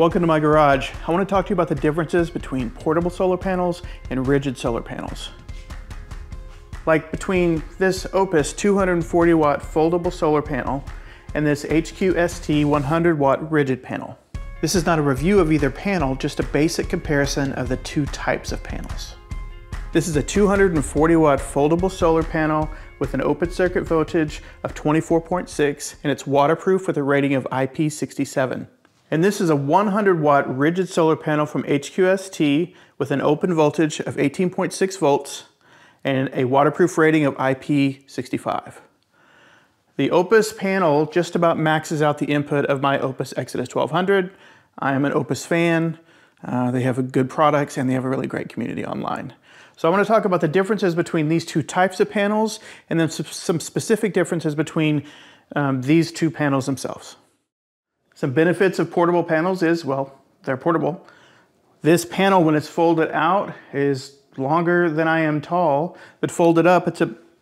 Welcome to my garage. I want to talk to you about the differences between portable solar panels and rigid solar panels. Like between this OUPES 240 watt foldable solar panel and this HQST 100 watt rigid panel. This is not a review of either panel, just a basic comparison of the two types of panels. This is a 240 watt foldable solar panel with an open circuit voltage of 24.6 and it's waterproof with a rating of IP67. And this is a 100 watt rigid solar panel from HQST with an open voltage of 18.6 volts and a waterproof rating of IP65. The OUPES panel just about maxes out the input of my OUPES Exodus 1200. I am an OUPES fan. They have good products and they have a really great community online. So I want to talk about the differences between these two types of panels and then some specific differences between these two panels themselves. Some benefits of portable panels is, well, they're portable. This panel, when it's folded out, is longer than I am tall, but folded up, it's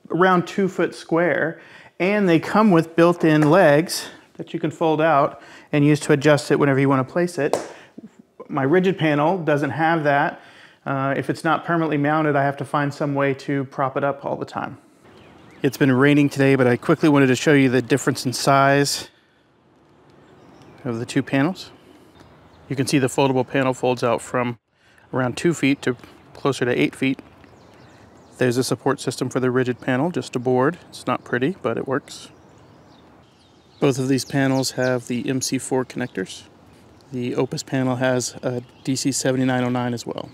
around 2 foot square. And they come with built-in legs that you can fold out and use to adjust it whenever you want to place it. My rigid panel doesn't have that. If it's not permanently mounted, I have to find some way to prop it up all the time. It's been raining today, but I quickly wanted to show you the difference in size of the two panels. You can see the foldable panel folds out from around 2 feet to closer to 8 feet. There's a support system for the rigid panel, just a board. It's not pretty, but it works. Both of these panels have the MC4 connectors. The OUPES panel has a DC 7909 as well.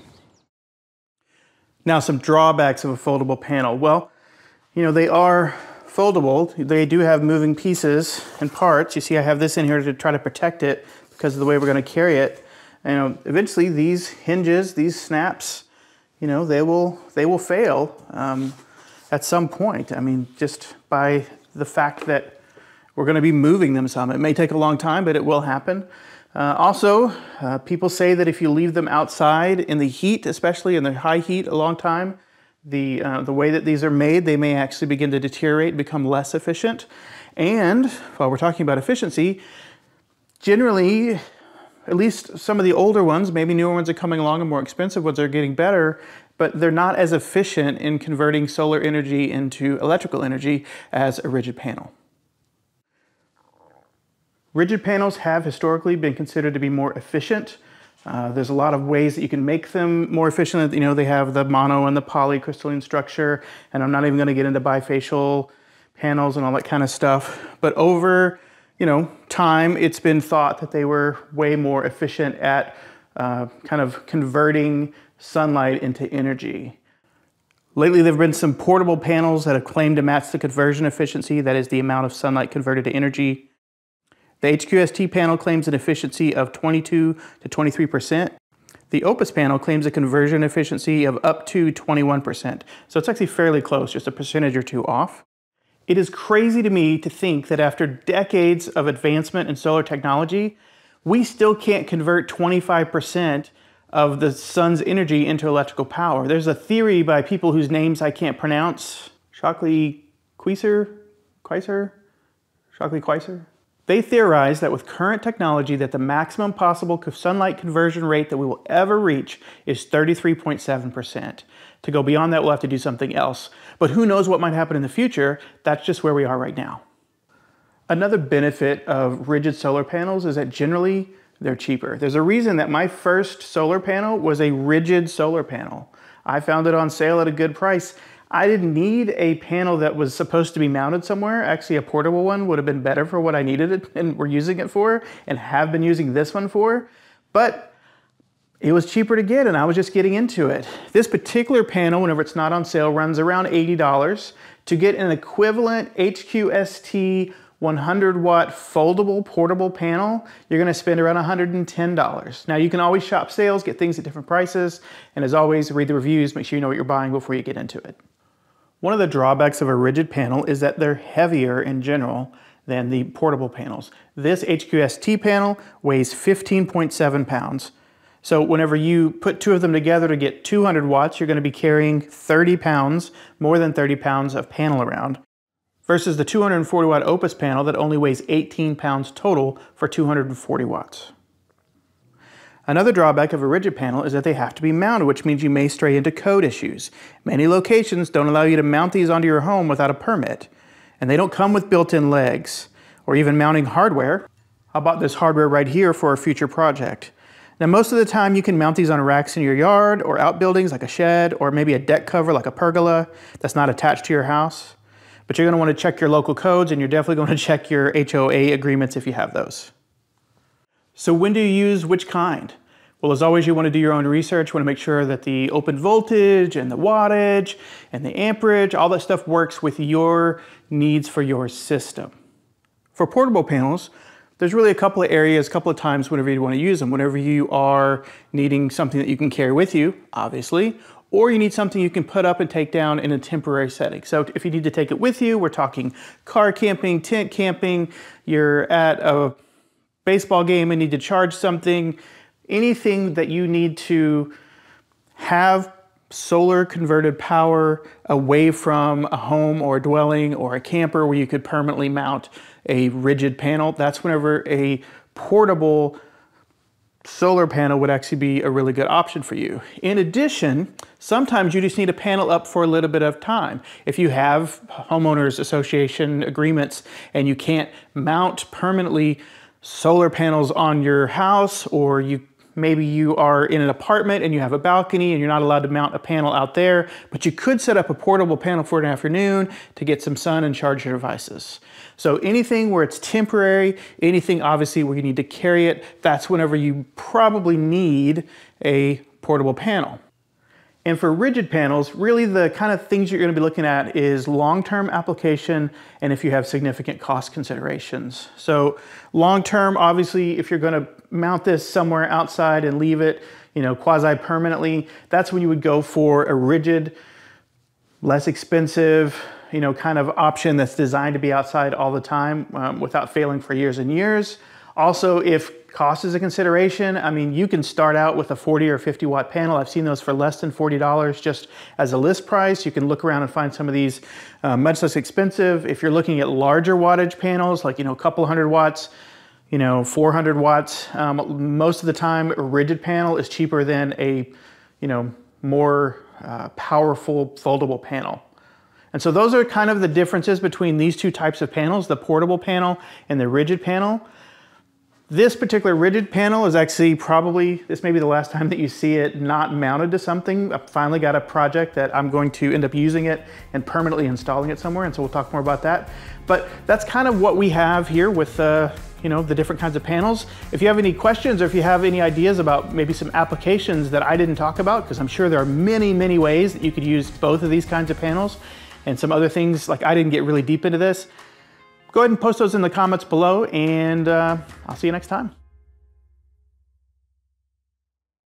Now, some drawbacks of a foldable panel. Well, you know, they are foldable. They do have moving pieces and parts. You see, I have this in here to try to protect it because of the way we're going to carry it. You know, eventually these hinges, these snaps, you know, they will fail at some point. I mean, just by the fact that we're going to be moving them some. It may take a long time, but it will happen. Also, people say that if you leave them outside in the heat, especially in the high heat a long time, the way that these are made, they may actually begin to deteriorate, become less efficient. And while we're talking about efficiency, generally, at least some of the older ones, maybe newer ones are coming along and more expensive ones are getting better, but they're not as efficient in converting solar energy into electrical energy as a rigid panel. Rigid panels have historically been considered to be more efficient. There's a lot of ways that you can make them more efficient. You know, they have the mono and the polycrystalline structure, and I'm not even going to get into bifacial panels and all that kind of stuff. But over, you know, time, it's been thought that they were way more efficient at kind of converting sunlight into energy. Lately, there have been some portable panels that have claimed to match the conversion efficiency, that is the amount of sunlight converted to energy. The HQST panel claims an efficiency of 22 to 23%. The OUPES panel claims a conversion efficiency of up to 21%. So it's actually fairly close, just a percentage or two off. It is crazy to me to think that after decades of advancement in solar technology, we still can't convert 25% of the sun's energy into electrical power. There's a theory by people whose names I can't pronounce, Shockley-Queisser? They theorize that with current technology that the maximum possible sunlight conversion rate that we will ever reach is 33.7%. To go beyond that, we'll have to do something else. But who knows what might happen in the future? That's just where we are right now. Another benefit of rigid solar panels is that generally they're cheaper. There's a reason that my first solar panel was a rigid solar panel. I found it on sale at a good price. I didn't need a panel that was supposed to be mounted somewhere. Actually, a portable one would have been better for what I needed it and we're using it for and have been using this one for, but it was cheaper to get and I was just getting into it. This particular panel, whenever it's not on sale, runs around $80. To get an equivalent HQST 100 watt foldable portable panel, you're gonna spend around $110. Now you can always shop sales, get things at different prices, and as always, read the reviews, make sure you know what you're buying before you get into it. One of the drawbacks of a rigid panel is that they're heavier in general than the portable panels. This HQST panel weighs 15.7 pounds. So whenever you put two of them together to get 200 watts, you're going to be carrying 30 pounds, more than 30 pounds of panel around, versus the 240 watt OUPES panel that only weighs 18 pounds total for 240 watts. Another drawback of a rigid panel is that they have to be mounted, which means you may stray into code issues. Many locations don't allow you to mount these onto your home without a permit, and they don't come with built-in legs, or even mounting hardware. I bought this hardware right here for a future project. Now most of the time you can mount these on racks in your yard, or outbuildings like a shed, or maybe a deck cover like a pergola that's not attached to your house. But you're going to want to check your local codes, and you're definitely going to check your HOA agreements if you have those. So when do you use which kind? Well, as always, you want to do your own research. You want to make sure that the open voltage and the wattage and the amperage, all that stuff works with your needs for your system. For portable panels, there's really a couple of areas, a couple of times whenever you want to use them. Whenever you are needing something that you can carry with you, obviously, or you need something you can put up and take down in a temporary setting. So if you need to take it with you, we're talking car camping, tent camping, you're at a baseball game and need to charge something, anything that you need to have solar converted power away from a home or a dwelling or a camper where you could permanently mount a rigid panel. That's whenever a portable solar panel would actually be a really good option for you. In addition, sometimes you just need a panel up for a little bit of time. If you have homeowners association agreements and you can't mount permanently solar panels on your house, or maybe you are in an apartment and you have a balcony and you're not allowed to mount a panel out there, but you could set up a portable panel for an afternoon to get some sun and charge your devices. So anything where it's temporary, anything obviously where you need to carry it, that's whenever you probably need a portable panel. And for rigid panels, really the kind of things you're going to be looking at is long-term application and if you have significant cost considerations. So long-term, obviously, if you're going to mount this somewhere outside and leave it, you know, quasi-permanently, that's when you would go for a rigid, less expensive, you know, kind of option that's designed to be outside all the time without failing for years and years. Also, if cost is a consideration, I mean, you can start out with a 40 or 50 watt panel. I've seen those for less than $40 just as a list price. You can look around and find some of these much less expensive. If you're looking at larger wattage panels, like, you know, a couple hundred watts, you know, 400 watts, most of the time a rigid panel is cheaper than a, you know, more powerful foldable panel. And so those are kind of the differences between these two types of panels, the portable panel and the rigid panel. This particular rigid panel is actually probably, this may be the last time that you see it not mounted to something. I finally got a project that I'm going to end up using it and permanently installing it somewhere, and so we'll talk more about that. But that's kind of what we have here with you know, the different kinds of panels. If you have any questions or if you have any ideas about maybe some applications that I didn't talk about, because I'm sure there are many, many ways that you could use both of these kinds of panels and some other things, like I didn't get really deep into this, go ahead and post those in the comments below, and I'll see you next time.